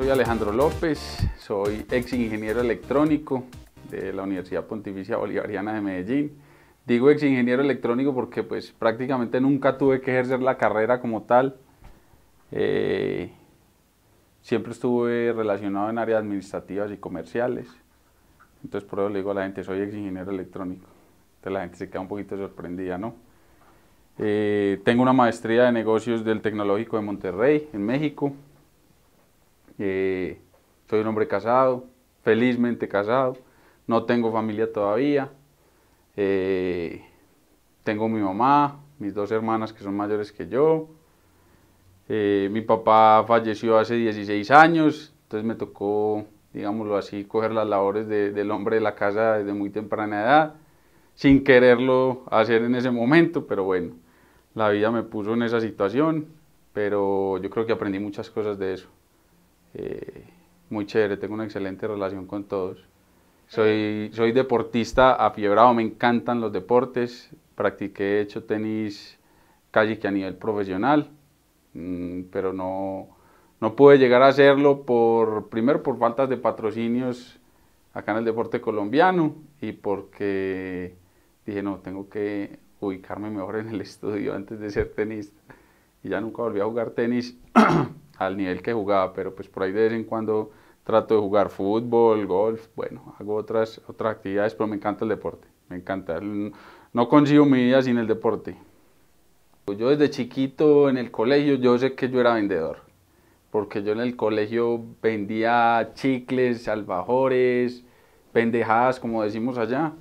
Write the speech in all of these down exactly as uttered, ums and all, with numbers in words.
soy Alejandro López, soy ex ingeniero electrónico de la Universidad Pontificia Bolivariana de Medellín. Digo ex ingeniero electrónico porque pues prácticamente nunca tuve que ejercer la carrera como tal. Eh, siempre estuve relacionado en áreas administrativas y comerciales. Entonces por eso le digo a la gente, soy ex ingeniero electrónico. Entonces la gente se queda un poquito sorprendida, ¿no? Eh, tengo una maestría de negocios del Tecnológico de Monterrey, en México. Eh, soy un hombre casado, felizmente casado. No tengo familia todavía. Eh, tengo mi mamá, mis dos hermanas que son mayores que yo. Eh, mi papá falleció hace dieciséis años, entonces me tocó, digámoslo así, coger las labores de, del hombre de la casa desde muy temprana edad, sin quererlo hacer en ese momento, pero bueno, la vida me puso en esa situación, pero yo creo que aprendí muchas cosas de eso. Eh, muy chévere, tengo una excelente relación con todos. Soy, soy deportista afiebrado, me encantan los deportes, practiqué, he hecho tenis casi que a nivel profesional, pero no, no pude llegar a hacerlo, por primero por faltas de patrocinios acá en el deporte colombiano y porque dije no, tengo que ubicarme mejor en el estudio antes de ser tenista y ya nunca volví a jugar tenis al nivel que jugaba, pero pues por ahí de vez en cuando trato de jugar fútbol, golf, bueno, hago otras, otras actividades, pero me encanta el deporte, me encanta. No consigo mi vida sin el deporte. Yo desde chiquito en el colegio, yo sé que yo era vendedor, porque yo en el colegio vendía chicles, alfajores, pendejadas, como decimos allá,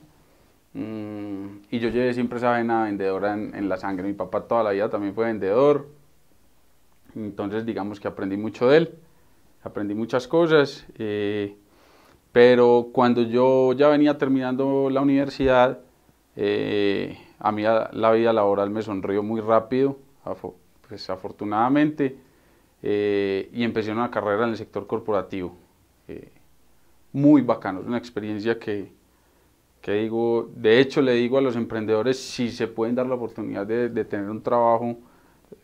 y yo llevé siempre esa vena vendedora en, en la sangre. Mi papá toda la vida también fue vendedor, entonces digamos que aprendí mucho de él. Aprendí muchas cosas, eh, pero cuando yo ya venía terminando la universidad, eh, a mí la, la vida laboral me sonrió muy rápido, af pues afortunadamente, eh, y empecé una carrera en el sector corporativo. Eh, muy bacano, es una experiencia que, que digo, de hecho le digo a los emprendedores si se pueden dar la oportunidad de, de tener un trabajo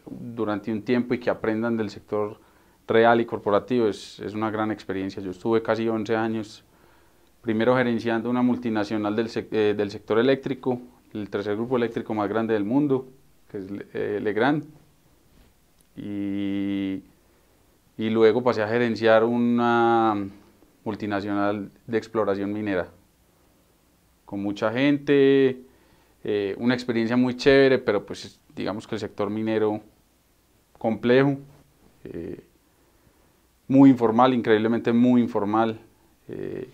durante un tiempo y que aprendan del sector real y corporativo, es, es una gran experiencia. Yo estuve casi once años, primero gerenciando una multinacional del, eh, del sector eléctrico, el tercer grupo eléctrico más grande del mundo, que es eh, Legrand, y, y luego pasé a gerenciar una multinacional de exploración minera, con mucha gente, eh, una experiencia muy chévere, pero pues digamos que el sector minero complejo, eh, muy informal, increíblemente muy informal. Eh,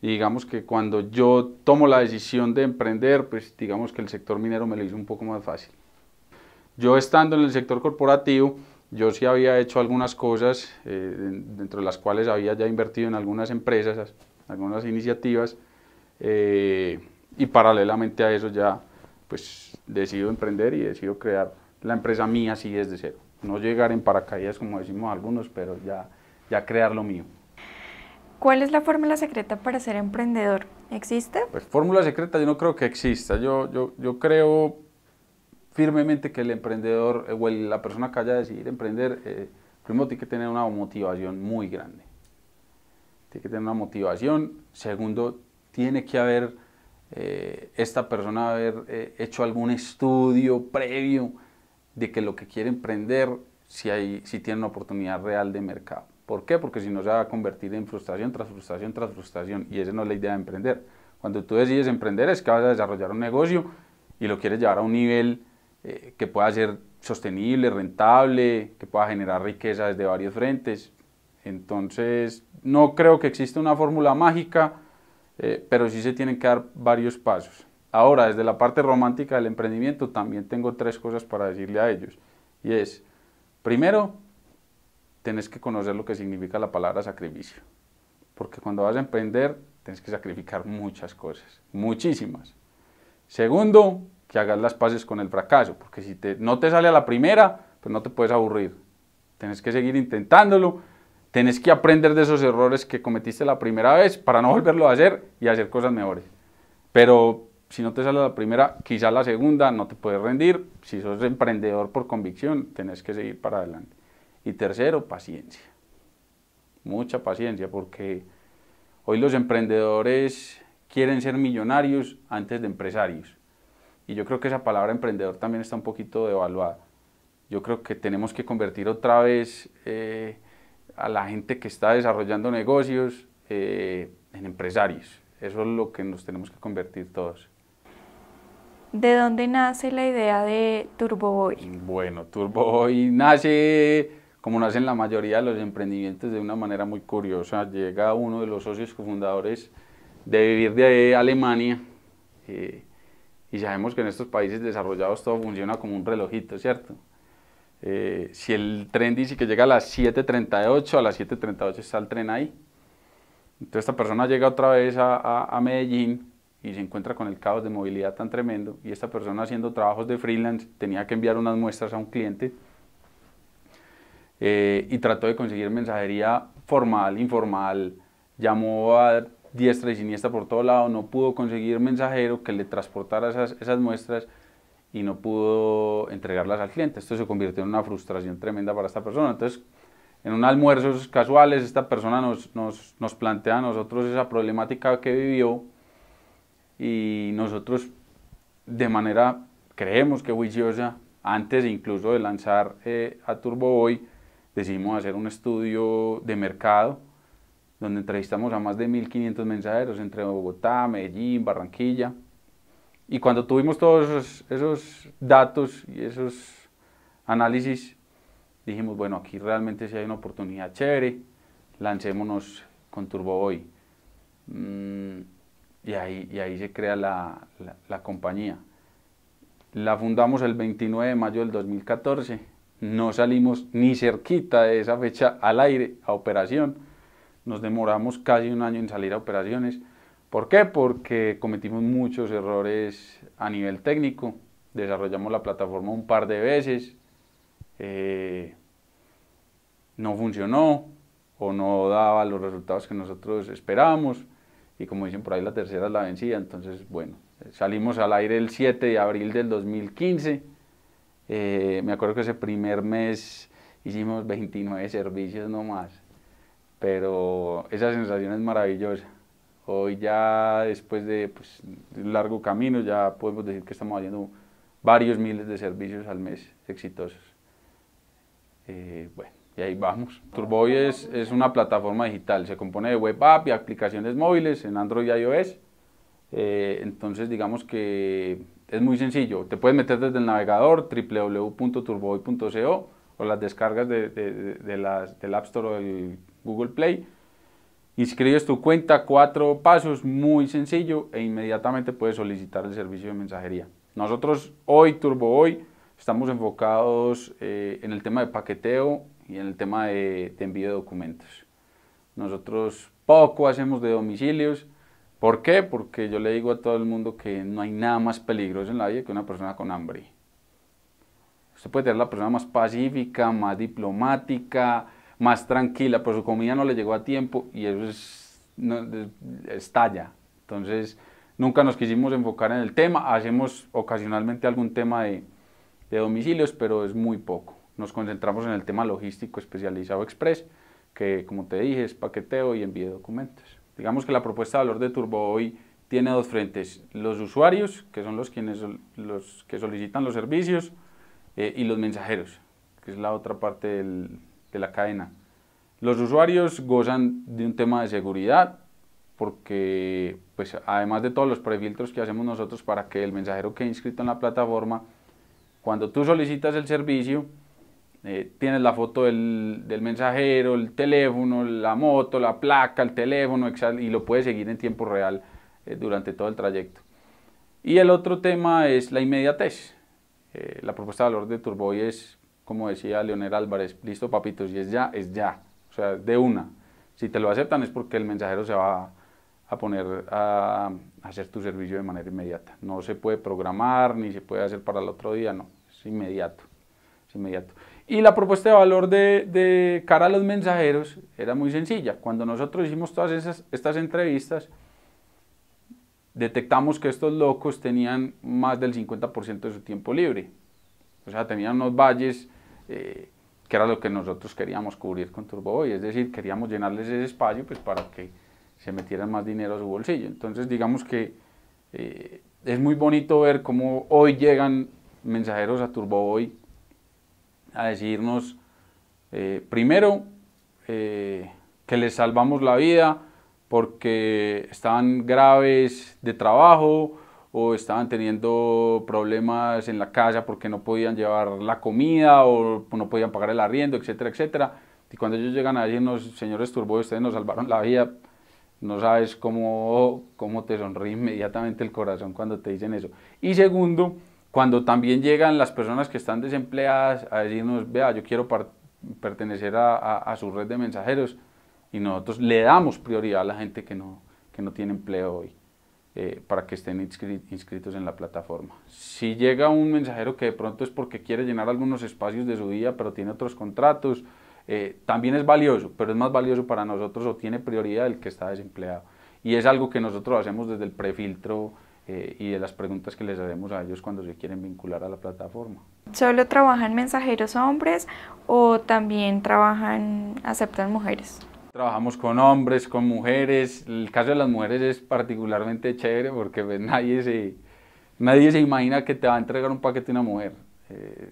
y digamos que cuando yo tomo la decisión de emprender, pues digamos que el sector minero me lo hizo un poco más fácil. Yo estando en el sector corporativo, yo sí había hecho algunas cosas, eh, dentro de las cuales había ya invertido en algunas empresas, algunas iniciativas, eh, y paralelamente a eso ya pues decido emprender y decido crear la empresa mía así desde cero. No llegar en paracaídas, como decimos algunos, pero ya, ya crear lo mío. ¿Cuál es la fórmula secreta para ser emprendedor? ¿Existe? Pues fórmula secreta yo no creo que exista. Yo, yo, yo creo firmemente que el emprendedor o el, la persona que haya decidido emprender, eh, primero tiene que tener una motivación muy grande. Tiene que tener una motivación. Segundo, tiene que haber, eh, esta persona haber eh, hecho algún estudio previo de que lo que quiere emprender, si, hay, si tiene una oportunidad real de mercado. ¿Por qué? Porque si no se va a convertir en frustración tras frustración tras frustración, y esa no es la idea de emprender. Cuando tú decides emprender es que vas a desarrollar un negocio y lo quieres llevar a un nivel eh, que pueda ser sostenible, rentable, que pueda generar riqueza desde varios frentes. Entonces no creo que exista una fórmula mágica, eh, pero sí se tienen que dar varios pasos. Ahora, desde la parte romántica del emprendimiento, también tengo tres cosas para decirle a ellos. Y es, primero, tenés que conocer lo que significa la palabra sacrificio. Porque cuando vas a emprender, tienes que sacrificar muchas cosas, muchísimas. Segundo, que hagas las paces con el fracaso. Porque si te, no te sale a la primera, pues no te puedes aburrir. Tienes que seguir intentándolo. Tienes que aprender de esos errores que cometiste la primera vez para no volverlo a hacer y hacer cosas mejores. Pero si no te sale la primera, quizá la segunda, no te puedes rendir. Si sos emprendedor por convicción, tenés que seguir para adelante. Y tercero, paciencia. mucha paciencia, porque hoy los emprendedores quieren ser millonarios antes de empresarios. Y yo creo que esa palabra emprendedor también está un poquito devaluada. Yo creo que tenemos que convertir otra vez eh, a la gente que está desarrollando negocios eh, en empresarios. Eso es lo que nos tenemos que convertir todos. ¿De dónde nace la idea de TurboBOY? Bueno, TurboBOY nace, como nacen la mayoría de los emprendimientos, de una manera muy curiosa. Llega uno de los socios cofundadores de Vivir de Alemania, eh, y sabemos que en estos países desarrollados todo funciona como un relojito, ¿cierto? Eh, si el tren dice que llega a las siete treinta y ocho, a las siete treinta y ocho está el tren ahí. Entonces esta persona llega otra vez a, a, a Medellín, y se encuentra con el caos de movilidad tan tremendo, y esta persona haciendo trabajos de freelance tenía que enviar unas muestras a un cliente eh, y trató de conseguir mensajería formal, informal, llamó a diestra y siniestra por todo lado, no pudo conseguir mensajero que le transportara esas, esas muestras y no pudo entregarlas al cliente. Esto se convirtió en una frustración tremenda para esta persona. Entonces, en unos almuerzos casuales, esta persona nos, nos, nos plantea a nosotros esa problemática que vivió, y nosotros de manera, creemos que juiciosa, antes incluso de lanzar eh, a TurboBOY, decidimos hacer un estudio de mercado donde entrevistamos a más de mil quinientos mensajeros entre Bogotá, Medellín, Barranquilla, y cuando tuvimos todos esos, esos datos y esos análisis, dijimos, bueno, aquí realmente sí hay una oportunidad chévere, lancémonos con TurboBOY. Mm. Y ahí, y ahí se crea la, la, la compañía. La fundamos el veintinueve de mayo del dos mil catorce, no salimos ni cerquita de esa fecha al aire, a operación. Nos demoramos casi un año en salir a operaciones. ¿Por qué? Porque cometimos muchos errores a nivel técnico, desarrollamos la plataforma un par de veces, eh, no funcionó o no daba los resultados que nosotros esperábamos. Y como dicen por ahí, la tercera es la vencida. Entonces, bueno, salimos al aire el siete de abril del dos mil quince. Eh, me acuerdo que ese primer mes hicimos veintinueve servicios nomás. Pero esa sensación es maravillosa. Hoy ya, después de pues, un largo camino, ya podemos decir que estamos haciendo varios miles de servicios al mes exitosos. Eh, bueno. Y ahí vamos. TurboBOY es, es una plataforma digital, se compone de web app y aplicaciones móviles en Android y iOS. Eh, entonces digamos que es muy sencillo, te puedes meter desde el navegador w w w punto turboboy punto co o las descargas de, de, de, de las, del App Store o del Google Play. Inscribes tu cuenta, cuatro pasos, muy sencillo, e inmediatamente puedes solicitar el servicio de mensajería. Nosotros hoy, TurboBOY, estamos enfocados eh, en el tema de paqueteo y en el tema de, de envío de documentos. Nosotros poco hacemos de domicilios. ¿Por qué? Porque yo le digo a todo el mundo que no hay nada más peligroso en la vida que una persona con hambre. Usted puede tener la persona más pacífica, más diplomática, más tranquila, pero su comida no le llegó a tiempo y eso es, no, estalla. Entonces, nunca nos quisimos enfocar en el tema. Hacemos ocasionalmente algún tema de, de domicilios, pero es muy poco. Nos concentramos en el tema logístico especializado express, que como te dije es paqueteo y envío de documentos. Digamos que la propuesta de valor de TurboBOY tiene dos frentes, los usuarios, que son los, quienes, los que solicitan los servicios, eh, y los mensajeros, que es la otra parte del, de la cadena. Los usuarios gozan de un tema de seguridad, porque pues, además de todos los prefiltros que hacemos nosotros para que el mensajero quede inscrito en la plataforma, cuando tú solicitas el servicio, Eh, tienes la foto del, del mensajero, el teléfono, la moto, la placa, el teléfono, y lo puedes seguir en tiempo real eh, durante todo el trayecto. Y el otro tema es la inmediatez. Eh, la propuesta de valor de TurboBOY es, como decía Leonel Álvarez, listo papitos, y es ya, es ya, o sea, de una. Si te lo aceptan es porque el mensajero se va a poner a, a hacer tu servicio de manera inmediata. No se puede programar, ni se puede hacer para el otro día, no, es inmediato, es inmediato. Y la propuesta de valor de, de cara a los mensajeros era muy sencilla. Cuando nosotros hicimos todas esas, estas entrevistas, detectamos que estos locos tenían más del cincuenta por ciento de su tiempo libre. O sea, tenían unos valles eh, que era lo que nosotros queríamos cubrir con TurboBOY, es decir, queríamos llenarles ese espacio pues, para que se metieran más dinero a su bolsillo. Entonces, digamos que eh, es muy bonito ver cómo hoy llegan mensajeros a TurboBOY a decirnos, eh, primero, eh, que les salvamos la vida porque estaban graves de trabajo o estaban teniendo problemas en la casa porque no podían llevar la comida o no podían pagar el arriendo, etcétera, etcétera. Y cuando ellos llegan a decirnos, señores TurboBOY, ustedes nos salvaron la vida, no sabes cómo, cómo te sonríe inmediatamente el corazón cuando te dicen eso. Y segundo, cuando también llegan las personas que están desempleadas a decirnos, vea, yo quiero pertenecer a, a, a su red de mensajeros, y nosotros le damos prioridad a la gente que no, que no tiene empleo hoy, eh, para que estén inscrit inscritos en la plataforma. Si llega un mensajero que de pronto es porque quiere llenar algunos espacios de su día, pero tiene otros contratos, eh, también es valioso, pero es más valioso para nosotros o tiene prioridad el que está desempleado. Y es algo que nosotros hacemos desde el prefiltro, Eh, y de las preguntas que les hacemos a ellos cuando se quieren vincular a la plataforma. ¿Solo trabajan mensajeros hombres o también trabajan, aceptan mujeres? Trabajamos con hombres, con mujeres. El caso de las mujeres es particularmente chévere porque pues, nadie, se, nadie se imagina que te va a entregar un paquete una mujer. Eh,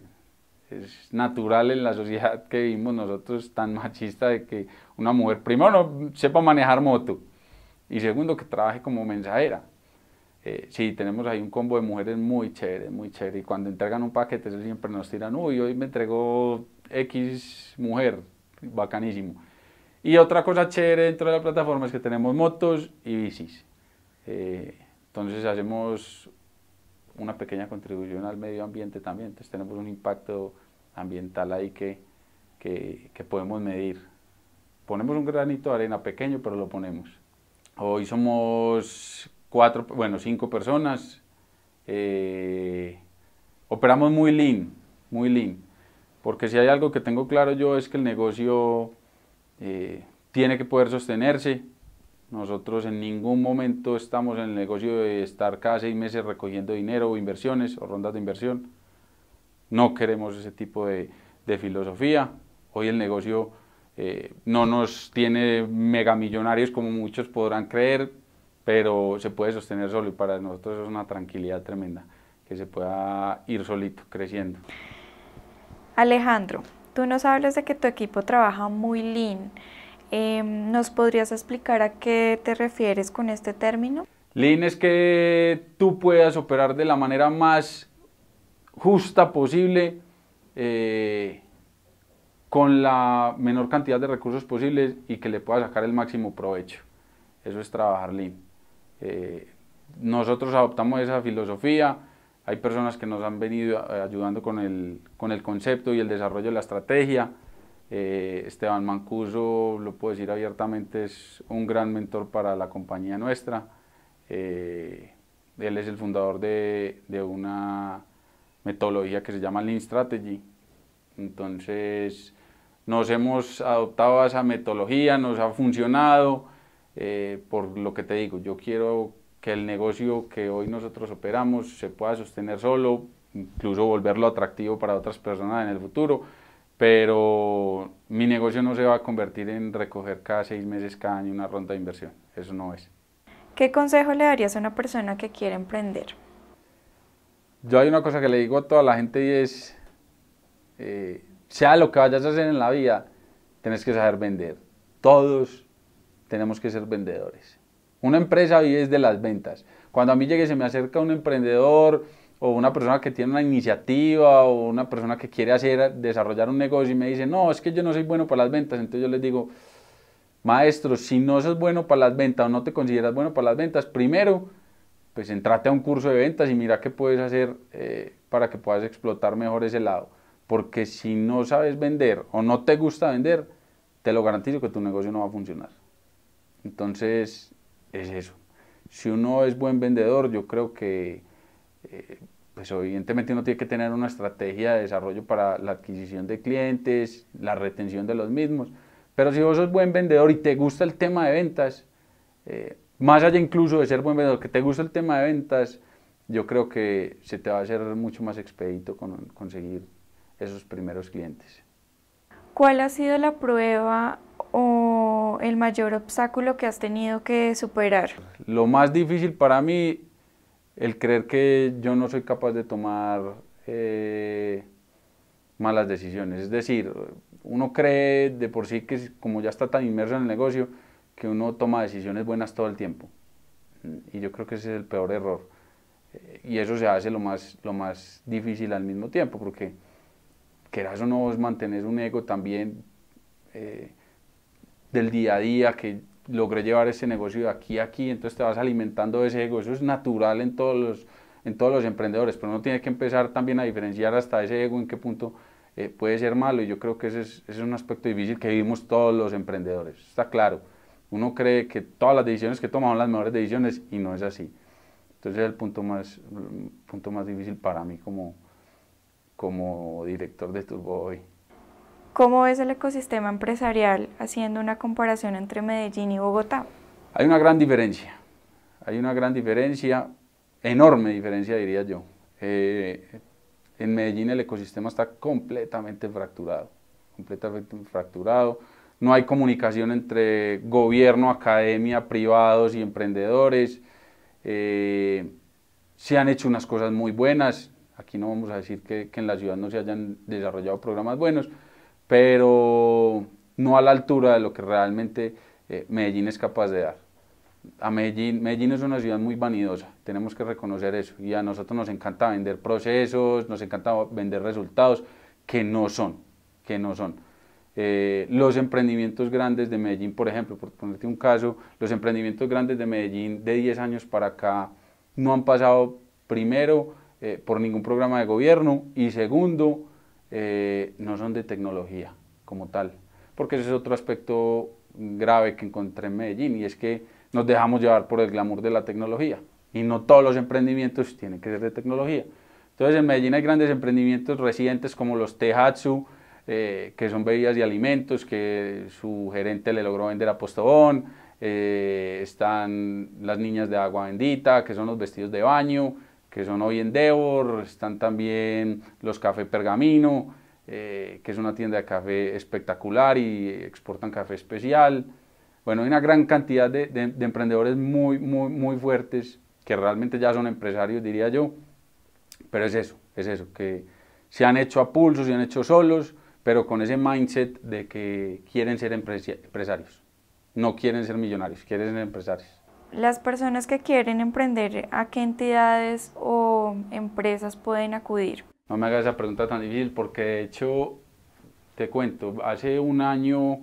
es natural en la sociedad que vivimos nosotros tan machista de que una mujer primero no sepa manejar moto y segundo que trabaje como mensajera. Eh, sí, tenemos ahí un combo de mujeres muy chévere, muy chévere, y cuando entregan un paquete siempre nos tiran, uy, hoy me entregó X mujer, bacanísimo. Y otra cosa chévere dentro de la plataforma es que tenemos motos y bicis, eh, entonces hacemos una pequeña contribución al medio ambiente también, entonces tenemos un impacto ambiental ahí que, que, que podemos medir. Ponemos un granito de arena pequeño, pero lo ponemos. Hoy somos... Cuatro, bueno, cinco personas, eh, operamos muy lean, muy lean, porque si hay algo que tengo claro yo es que el negocio eh, tiene que poder sostenerse. Nosotros en ningún momento estamos en el negocio de estar cada seis meses recogiendo dinero o inversiones o rondas de inversión. No queremos ese tipo de, de filosofía. Hoy el negocio eh, no nos tiene megamillonarios como muchos podrán creer, pero se puede sostener solo y para nosotros es una tranquilidad tremenda que se pueda ir solito, creciendo. Alejandro, tú nos hablas de que tu equipo trabaja muy lean. Eh, ¿Nos podrías explicar a qué te refieres con este término? Lean es que tú puedas operar de la manera más justa posible, eh, con la menor cantidad de recursos posibles y que le puedas sacar el máximo provecho. Eso es trabajar lean. Eh, nosotros adoptamos esa filosofía, hay personas que nos han venido ayudando con el, con el concepto y el desarrollo de la estrategia. eh, Esteban Mancuso, lo puedo decir abiertamente, es un gran mentor para la compañía nuestra. Eh, él es el fundador de, de una metodología que se llama Lean Strategy, entonces nos hemos adoptado a esa metodología, nos ha funcionado. Eh, por lo que te digo, yo quiero que el negocio que hoy nosotros operamos se pueda sostener solo, incluso volverlo atractivo para otras personas en el futuro, pero mi negocio no se va a convertir en recoger cada seis meses, cada año una ronda de inversión, eso no es. ¿Qué consejo le darías a una persona que quiere emprender? Yo hay una cosa que le digo a toda la gente y es, eh, sea lo que vayas a hacer en la vida, tenés que saber vender, todos tenemos que ser vendedores. Una empresa vive de las ventas. Cuando a mí llegue y se me acerca un emprendedor o una persona que tiene una iniciativa o una persona que quiere hacer, desarrollar un negocio y me dice, no, es que yo no soy bueno para las ventas, entonces yo les digo, maestro, si no sos bueno para las ventas o no te consideras bueno para las ventas, primero, pues entrate a un curso de ventas y mira qué puedes hacer eh, para que puedas explotar mejor ese lado. Porque si no sabes vender o no te gusta vender, te lo garantizo que tu negocio no va a funcionar. Entonces, es eso. Si uno es buen vendedor, yo creo que, eh, pues evidentemente uno tiene que tener una estrategia de desarrollo para la adquisición de clientes, la retención de los mismos, pero si vos sos buen vendedor y te gusta el tema de ventas, eh, más allá incluso de ser buen vendedor, que te gusta el tema de ventas, yo creo que se te va a hacer mucho más expedito con, conseguir esos primeros clientes. ¿Cuál ha sido la prueba o el mayor obstáculo que has tenido que superar? Lo más difícil para mí, el creer que yo no soy capaz de tomar eh, malas decisiones. Es decir, uno cree de por sí que como ya está tan inmerso en el negocio, que uno toma decisiones buenas todo el tiempo. Y yo creo que ese es el peor error. Y eso se hace lo más, lo más difícil al mismo tiempo, porque querás o no mantener un ego también eh, del día a día, que logré llevar ese negocio de aquí a aquí, entonces te vas alimentando de ese ego. Eso es natural en todos los, en todos los emprendedores, pero uno tiene que empezar también a diferenciar hasta ese ego en qué punto eh, puede ser malo, y yo creo que ese es, ese es un aspecto difícil que vivimos todos los emprendedores, está claro. Uno cree que todas las decisiones que toma son las mejores decisiones y no es así. Entonces es el punto más, el punto más difícil para mí como, como director de TurboBOY. ¿Cómo ves el ecosistema empresarial haciendo una comparación entre Medellín y Bogotá? Hay una gran diferencia, hay una gran diferencia, enorme diferencia diría yo. Eh, en Medellín el ecosistema está completamente fracturado, completamente fracturado. No hay comunicación entre gobierno, academia, privados y emprendedores. Eh, se han hecho unas cosas muy buenas, aquí no vamos a decir que, que en la ciudad no se hayan desarrollado programas buenos, pero no a la altura de lo que realmente eh, Medellín es capaz de dar. A Medellín, Medellín es una ciudad muy vanidosa, tenemos que reconocer eso, y a nosotros nos encanta vender procesos, nos encanta vender resultados que no son, que no son. Eh, los emprendimientos grandes de Medellín, por ejemplo, por ponerte un caso, los emprendimientos grandes de Medellín de diez años para acá no han pasado, primero, eh, por ningún programa de gobierno, y segundo, eh, no son de tecnología como tal, porque ese es otro aspecto grave que encontré en Medellín, y es que nos dejamos llevar por el glamour de la tecnología, y no todos los emprendimientos tienen que ser de tecnología. Entonces en Medellín hay grandes emprendimientos recientes como los Tehatsu, Eh, que son bebidas y alimentos, que su gerente le logró vender a Postobón. Eh, están las niñas de Agua Bendita, que son los vestidos de baño, que son hoy Endeavor. Están también los Café Pergamino, eh, que es una tienda de café espectacular y exportan café especial. Bueno, hay una gran cantidad de, de, de emprendedores muy, muy, muy fuertes, que realmente ya son empresarios, diría yo, pero es eso, es eso, que se han hecho a pulso, se han hecho solos, pero con ese mindset de que quieren ser empresarios, no quieren ser millonarios, quieren ser empresarios. Las personas que quieren emprender, ¿a qué entidades o empresas pueden acudir? No me hagas esa pregunta tan difícil, porque de hecho, te cuento, hace un año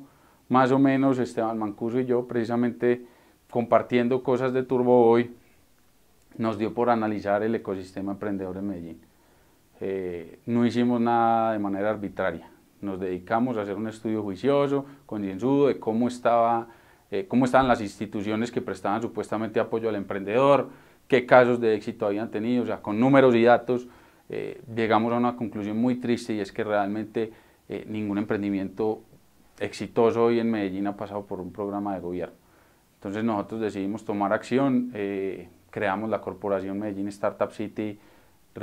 más o menos Esteban Mancuso y yo, precisamente compartiendo cosas de TurboBOY, nos dio por analizar el ecosistema emprendedor en Medellín. Eh, no hicimos nada de manera arbitraria. Nos dedicamos a hacer un estudio juicioso, concienzudo, de cómo, estaba, eh, cómo estaban las instituciones que prestaban supuestamente apoyo al emprendedor, qué casos de éxito habían tenido, o sea, con números y datos, eh, llegamos a una conclusión muy triste, y es que realmente eh, ningún emprendimiento exitoso hoy en Medellín ha pasado por un programa de gobierno. Entonces nosotros decidimos tomar acción, eh, creamos la Corporación Medellín Startup City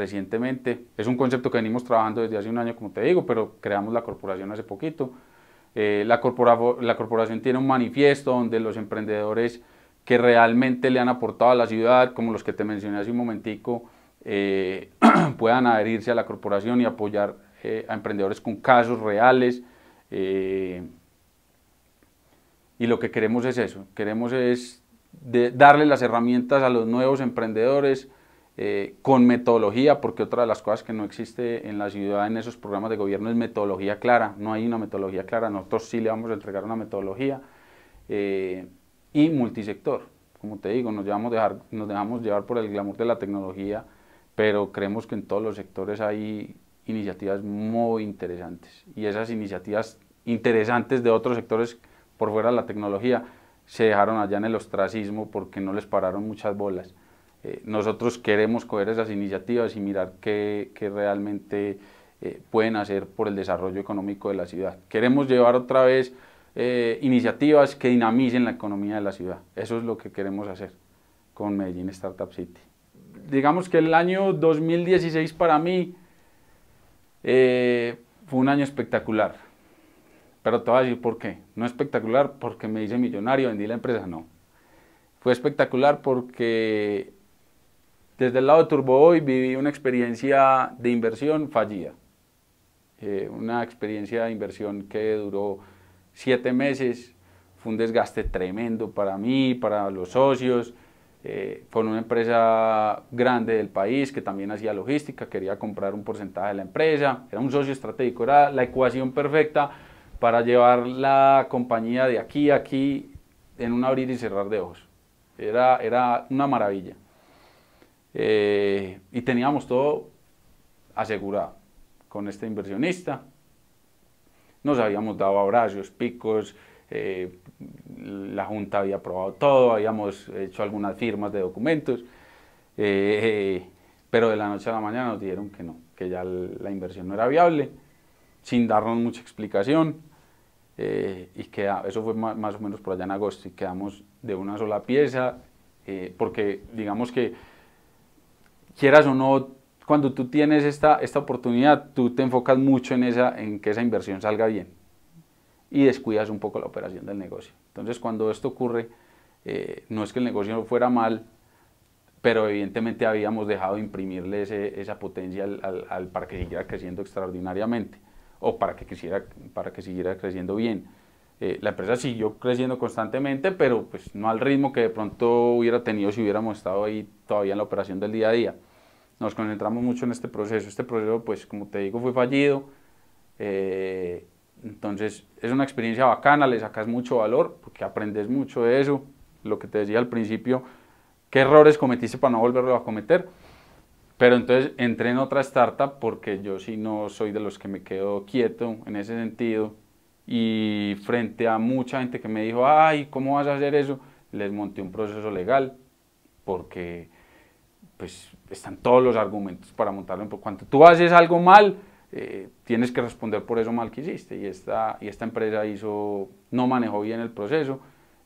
recientemente. Es un concepto que venimos trabajando desde hace un año, como te digo, pero creamos la corporación hace poquito. Eh, la, corpora, la corporación tiene un manifiesto donde los emprendedores que realmente le han aportado a la ciudad, como los que te mencioné hace un momentico, eh, puedan adherirse a la corporación y apoyar eh, a emprendedores con casos reales. Eh, y lo que queremos es eso, queremos es de darle las herramientas a los nuevos emprendedores, Eh, con metodología, porque otra de las cosas que no existe en la ciudad en esos programas de gobierno es metodología clara, no hay una metodología clara. Nosotros sí le vamos a entregar una metodología, eh, y multisector, como te digo, nos, llevamos dejar, nos dejamos llevar por el glamour de la tecnología, pero creemos que en todos los sectores hay iniciativas muy interesantes, y esas iniciativas interesantes de otros sectores por fuera de la tecnología se dejaron allá en el ostracismo porque no les pararon muchas bolas. Eh, nosotros queremos coger esas iniciativas y mirar qué, qué realmente eh, pueden hacer por el desarrollo económico de la ciudad. Queremos llevar otra vez eh, iniciativas que dinamicen la economía de la ciudad. Eso es lo que queremos hacer con Medellín Startup City. Digamos que el año dos mil dieciséis para mí eh, fue un año espectacular. Pero te voy a decir por qué. No espectacular porque me hice millonario, vendí la empresa, no. Fue espectacular porque desde el lado de TurboBOY viví una experiencia de inversión fallida. Eh, una experiencia de inversión que duró siete meses. Fue un desgaste tremendo para mí, para los socios. Eh, con una empresa grande del país que también hacía logística, quería comprar un porcentaje de la empresa, era un socio estratégico, era la ecuación perfecta para llevar la compañía de aquí a aquí en un abrir y cerrar de ojos. Era, era una maravilla. Eh, y teníamos todo asegurado con este inversionista. Nos habíamos dado abrazos, picos. Eh, la Junta había aprobado todo, habíamos hecho algunas firmas de documentos, eh, eh, pero de la noche a la mañana nos dijeron que no, que ya la inversión no era viable, sin darnos mucha explicación, eh, y que eso fue más, más o menos por allá en agosto, y quedamos de una sola pieza, eh, porque digamos que quieras o no, cuando tú tienes esta, esta oportunidad, tú te enfocas mucho en, esa, en que esa inversión salga bien. Y descuidas un poco la operación del negocio. Entonces, cuando esto ocurre, eh, no es que el negocio fuera mal, pero evidentemente habíamos dejado de imprimirle ese, esa potencia al, al, al, para que siguiera creciendo extraordinariamente, o para que, quisiera, para que siguiera creciendo bien. Eh, la empresa siguió creciendo constantemente, pero pues, no al ritmo que de pronto hubiera tenido si hubiéramos estado ahí todavía en la operación del día a día. Nos concentramos mucho en este proceso. Este proceso, pues como te digo, fue fallido. Eh, Entonces, es una experiencia bacana, le sacas mucho valor, porque aprendes mucho de eso, lo que te decía al principio, qué errores cometiste para no volverlo a cometer, pero entonces entré en otra startup porque yo sí no soy de los que me quedo quieto en ese sentido, y frente a mucha gente que me dijo, ay, ¿cómo vas a hacer eso? Les monté un proceso legal, porque pues están todos los argumentos para montarlo, por cuanto tú haces algo mal, Eh, tienes que responder por eso mal que hiciste, y esta, y esta empresa hizo, no manejó bien el proceso,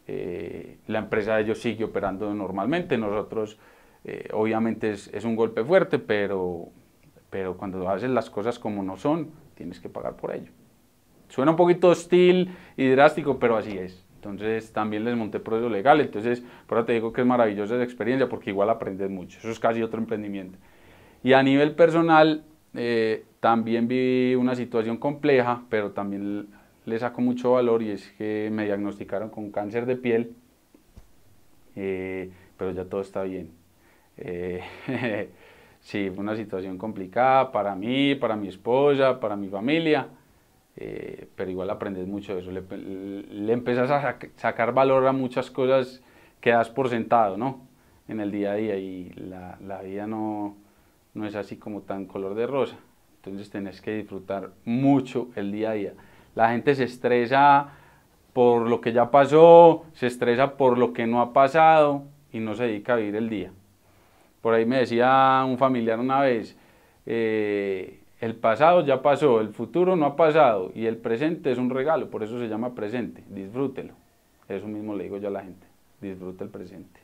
eh, la empresa de ellos sigue operando normalmente, nosotros eh, obviamente es, es un golpe fuerte, pero, pero cuando haces las cosas como no son, tienes que pagar por ello. Suena un poquito hostil y drástico, pero así es. Entonces también les monté proceso legal, entonces por eso te digo que es maravillosa esa experiencia, porque igual aprendes mucho, eso es casi otro emprendimiento. Y a nivel personal, eh, también viví una situación compleja, pero también le saco mucho valor, y es que me diagnosticaron con cáncer de piel, eh, pero ya todo está bien. Eh, sí, fue una situación complicada para mí, para mi esposa, para mi familia, eh, pero igual aprendes mucho de eso. Le, le empiezas a sac- sacar valor a muchas cosas que das por sentado, ¿no? En el día a día, y la, la vida no, no es así como tan color de rosa. Entonces tenés que disfrutar mucho el día a día. La gente se estresa por lo que ya pasó, se estresa por lo que no ha pasado y no se dedica a vivir el día. Por ahí me decía un familiar una vez, eh, el pasado ya pasó, el futuro no ha pasado y el presente es un regalo, por eso se llama presente, disfrútelo. Eso mismo le digo yo a la gente, disfruta el presente.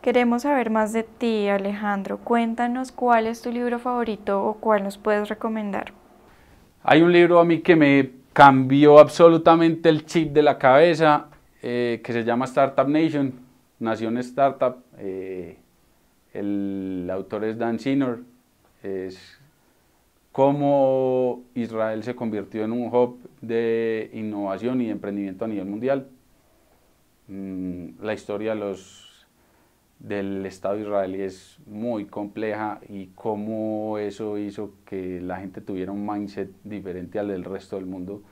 Queremos saber más de ti, Alejandro. Cuéntanos cuál es tu libro favorito o cuál nos puedes recomendar. Hay un libro a mí que me cambió absolutamente el chip de la cabeza, eh, que se llama Startup Nation, Nación Startup. Eh, el autor es Dan Senor. Es cómo Israel se convirtió en un hub de innovación y de emprendimiento a nivel mundial. Mm, la historia de los... del Estado israelí es muy compleja y cómo eso hizo que la gente tuviera un mindset diferente al del resto del mundo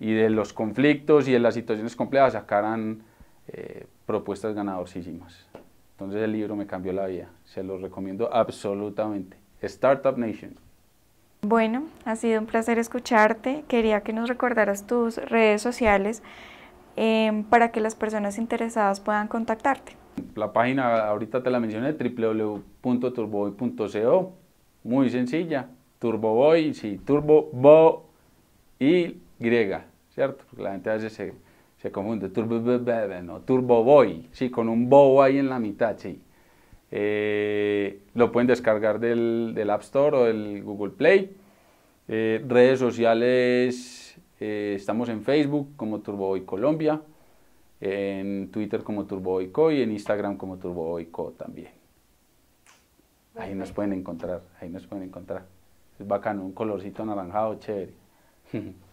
y de los conflictos y de las situaciones complejas sacaran eh, propuestas ganadorísimas. Entonces el libro me cambió la vida, se los recomiendo absolutamente. Startup Nation. Bueno, ha sido un placer escucharte, quería que nos recordaras tus redes sociales eh, para que las personas interesadas puedan contactarte. La página, ahorita te la mencioné, w w w punto turboboy punto co, muy sencilla, TurboBOY, sí, TurboBOY, ¿cierto? Porque la gente a veces se, se confunde, TurboBOY, no, TurboBOY, sí, con un BO ahí en la mitad, sí. Eh, lo pueden descargar del, del App Store o del Google Play. Eh, redes sociales, Eh, estamos en Facebook como TurboBOY Colombia, en Twitter como TurboBOY Co y en Instagram como TurboBOY Co también. Ahí nos pueden encontrar, ahí nos pueden encontrar. Es bacano, un colorcito anaranjado, chévere.